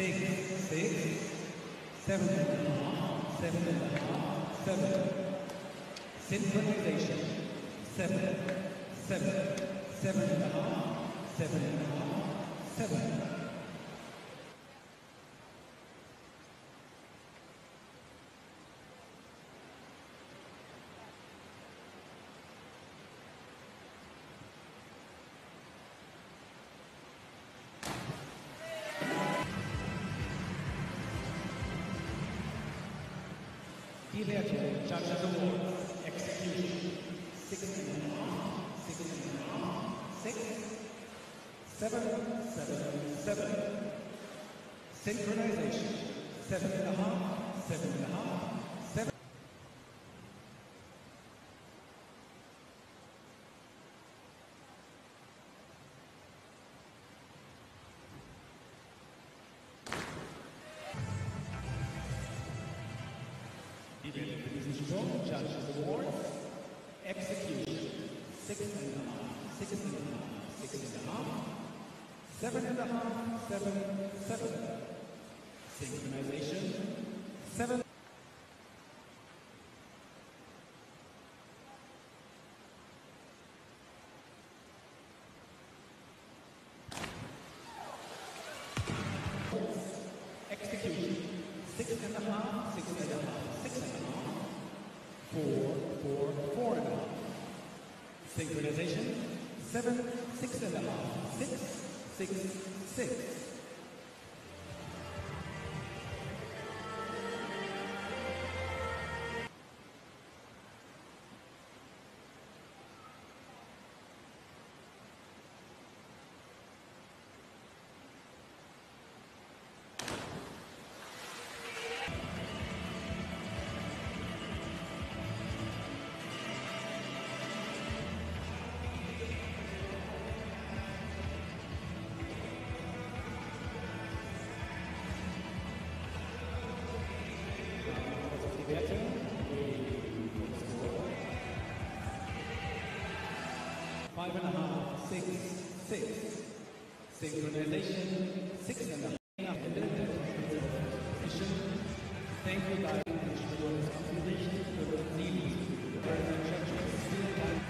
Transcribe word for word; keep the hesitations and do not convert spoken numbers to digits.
six, six, seven, seven, seven. Synchronization, seven, seven, seven, seven, seven. Die Werte, Judges Awards, Execution, six, six, six, seven, seven, seven, Synchronization, seven and a half, seven and a half, seven. For this strong judges award, execution six and a half, six and a half, six and a half, seven and a half, seven, seven, synchronization seven. Execution six and a half, six and a half. Four, four, four and a half. Synchronization, seven, six and a half. Six, six, six. Five and a half, six, six. Synchronization, six and a half. Thank you guys for this conversation.